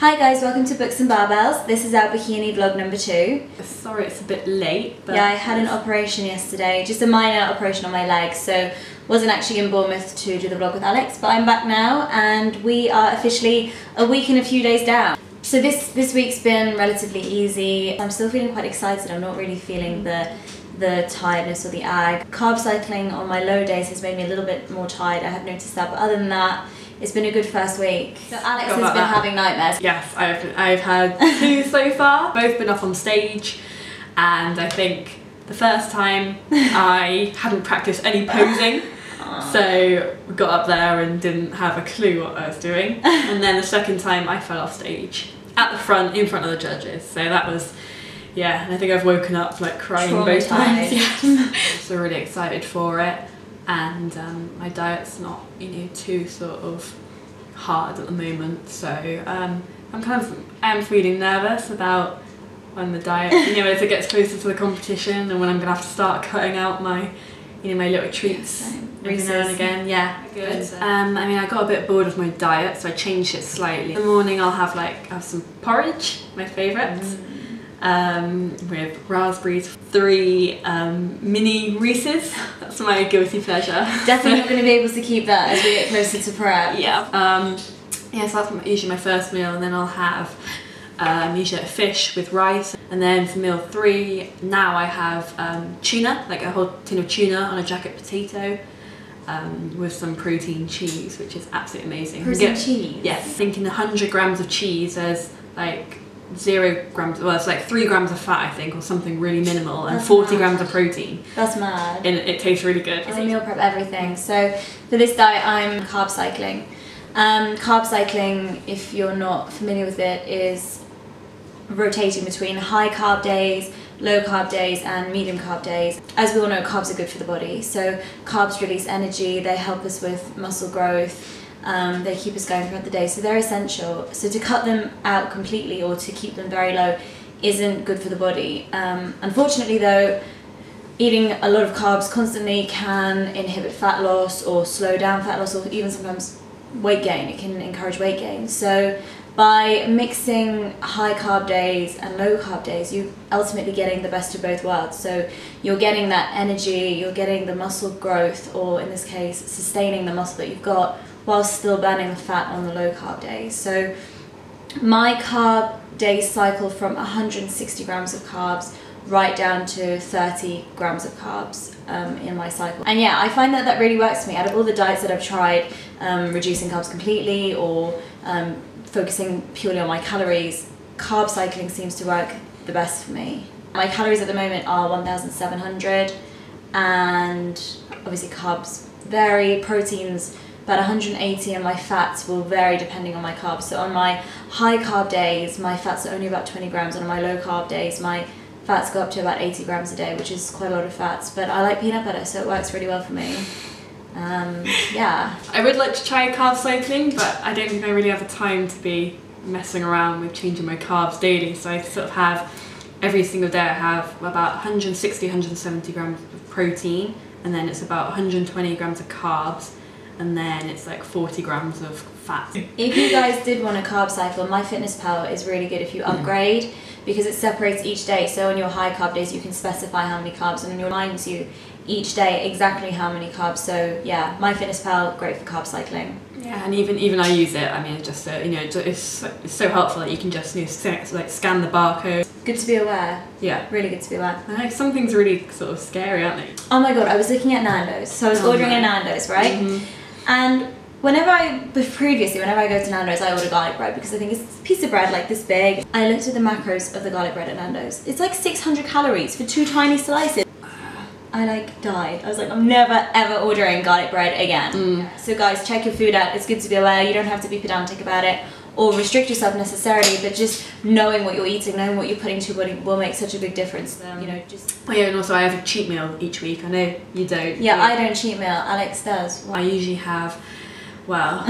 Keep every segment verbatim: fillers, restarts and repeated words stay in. Hi guys, welcome to Books and Barbells. This is our bikini vlog number two. Sorry it's a bit late, but yeah, I had an operation yesterday, just a minor operation on my leg, so wasn't actually in Bournemouth to do the vlog with Alex, but I'm back now and we are officially a week and a few days down. So this this week's been relatively easy. I'm still feeling quite excited. I'm not really feeling the the tiredness or the ag. Carb cycling on my low days has made me a little bit more tired. I have noticed that, but other than that, it's been a good first week. So Alex has been that. having nightmares. Yes, I've been, I've had two so far. Both been up on stage, and I think the first time I hadn't practiced any posing. So got up there and didn't have a clue what I was doing. And then the second time I fell off stage at the front, in front of the judges. So that was, yeah, and I think I've woken up like crying both times. Yes. So really excited for it. And um, my diet's not, you know, too sort of hard at the moment. So um, I'm kind of, I'm feeling nervous about when the diet, you know, as it gets closer to the competition and when I'm going to have to start cutting out my, you know, my little treats every now and again. Yeah. Good. Um, I mean, I got a bit bored of my diet, so I changed it slightly. In the morning, I'll have like have some porridge, my favourite, mm. um, with raspberries, three um, mini Reese's. That's my guilty pleasure. Definitely not going to be able to keep that as we get closer to prep. Yeah. Um, yeah. So that's usually my first meal, and then I'll have um, usually a fish with rice. And then for meal three, now I have um, tuna, like a whole tin of tuna on a jacket potato um, with some protein cheese, which is absolutely amazing. Protein get, cheese? Yes. I think in one hundred grams of cheese, there's like zero grams, well, it's like three grams of fat, I think, or something really minimal, and That's forty mad. grams of protein. That's mad. And it tastes really good. It's a meal prep everything. So for this diet, I'm carb cycling. Um, carb cycling, if you're not familiar with it, is rotating between high carb days, low carb days and medium carb days. As we all know, carbs are good for the body, so carbs release energy, they help us with muscle growth, um, they keep us going throughout the day, so they're essential. So to cut them out completely or to keep them very low isn't good for the body. Um, unfortunately though, eating a lot of carbs constantly can inhibit fat loss or slow down fat loss or even sometimes weight gain. It can encourage weight gain. So by mixing high carb days and low carb days, you're ultimately getting the best of both worlds. So you're getting that energy, you're getting the muscle growth, or in this case, sustaining the muscle that you've got while still burning the fat on the low carb days. So my carb days cycle from one hundred sixty grams of carbs right down to thirty grams of carbs um, in my cycle. And yeah, I find that that really works for me. Out of all the diets that I've tried, um, reducing carbs completely or um, focusing purely on my calories, carb cycling seems to work the best for me. My calories at the moment are one thousand seven hundred, and obviously carbs vary, proteins about one hundred eighty, and my fats will vary depending on my carbs. So on my high carb days, my fats are only about twenty grams, and on my low carb days, my fats go up to about eighty grams a day, which is quite a lot of fats, but I like peanut butter, so it works really well for me. Um, yeah. I would like to try carb cycling, but I don't think I really have the time to be messing around with changing my carbs daily, so I sort of have, every single day I have about one hundred sixty, one hundred seventy grams of protein, and then it's about one hundred twenty grams of carbs, and then it's like forty grams of fat. If you guys did want a carb cycle, MyFitnessPal is really good if you upgrade, because it separates each day. So on your high carb days you can specify how many carbs, and on your lines you each day exactly how many carbs. So yeah, MyFitnessPal, great for carb cycling. Yeah, and even even I use it. I mean, it's just so, you know, it's so, it's so helpful that you can just, you know, like scan the barcode. Good to be aware. Yeah, really good to be aware. And like some things really sort of scary, aren't they? Oh my god, I was looking at Nando's. So I was oh ordering no. at Nando's, right? Mm-hmm. And whenever I, previously, whenever I go to Nando's, I order garlic bread because I think it's a piece of bread like this big. I looked at the macros of the garlic bread at Nando's. It's like six hundred calories for two tiny slices. I like died. I was like, I'm never ever ordering garlic bread again. Mm. So guys, check your food out. It's good to be aware. You don't have to be pedantic about it or restrict yourself necessarily, but just knowing what you're eating, knowing what you're putting to your body will make such a big difference. Um, you know, just. Oh yeah, and also I have a cheat meal each week. I know you don't. Yeah, I don't cheat meal. Alex does. Wow. I usually have. Well,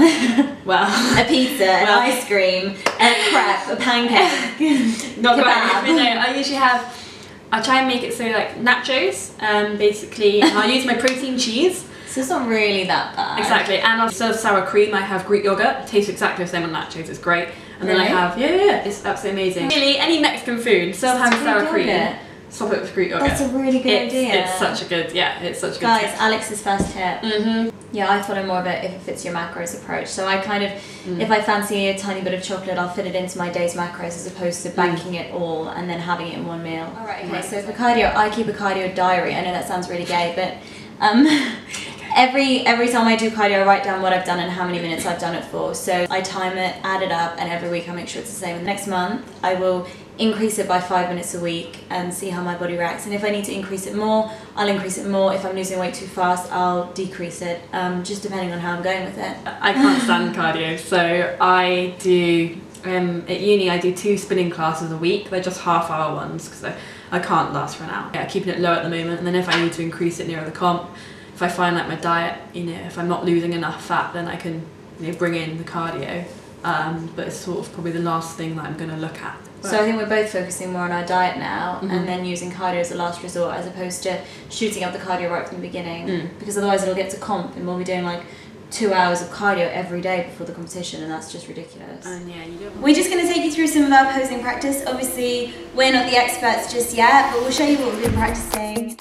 well, a pizza, well, an ice cream, a crepe, a pancake. Not quite. But no, I usually have. I try and make it so like nachos, um, basically, and I use my protein cheese. So it's not really that bad. Exactly. And I serve sour cream, I have Greek yogurt, it tastes exactly the same on lactose, it's great. And really? Then I have, yeah, yeah, yeah, it's absolutely amazing. Really, any Mexican food, serve having sour cream. It. Swap it with Greek yogurt. That's a really good it's, idea. It's such a good, yeah, it's such a good Guys, tip. Alex's first tip. Mm-hmm. Yeah, I follow more of it if it fits your macros approach. So I kind of, mm. if I fancy a tiny bit of chocolate, I'll fit it into my day's macros as opposed to banking mm. it all and then having it in one meal. All right, okay, right. So for cardio, I keep a cardio diary. I know that sounds really gay, but um, every, every time I do cardio, I write down what I've done and how many minutes I've done it for. So I time it, add it up, and every week I make sure it's the same. Next month, I will increase it by five minutes a week and see how my body reacts, and if I need to increase it more, I'll increase it more. If I'm losing weight too fast, I'll decrease it, um, just depending on how I'm going with it. I can't stand cardio, so I do, um, at uni I do two spinning classes a week. They're just half hour ones because I, I can't last for an hour. Yeah, keeping it low at the moment, and then if I need to increase it nearer the comp, if I find like my diet, you know, if I'm not losing enough fat, then I can, you know, bring in the cardio. Um, but it's sort of probably the last thing that I'm going to look at. But so I think we're both focusing more on our diet now, mm-hmm. and then using cardio as a last resort as opposed to shooting up the cardio right from the beginning, mm. because otherwise it'll get to comp and we'll be doing like two hours of cardio every day before the competition, and that's just ridiculous. And yeah, you don't we're just going to take you through some of our posing practice. Obviously we're not the experts just yet, but we'll show you what we've been practicing.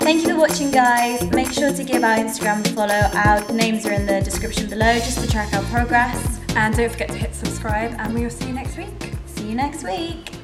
Thank you for watching, guys. Make sure to give our Instagram a follow. Our names are in the description below just to track our progress. And don't forget to hit subscribe, and we will see you next week. See you next week.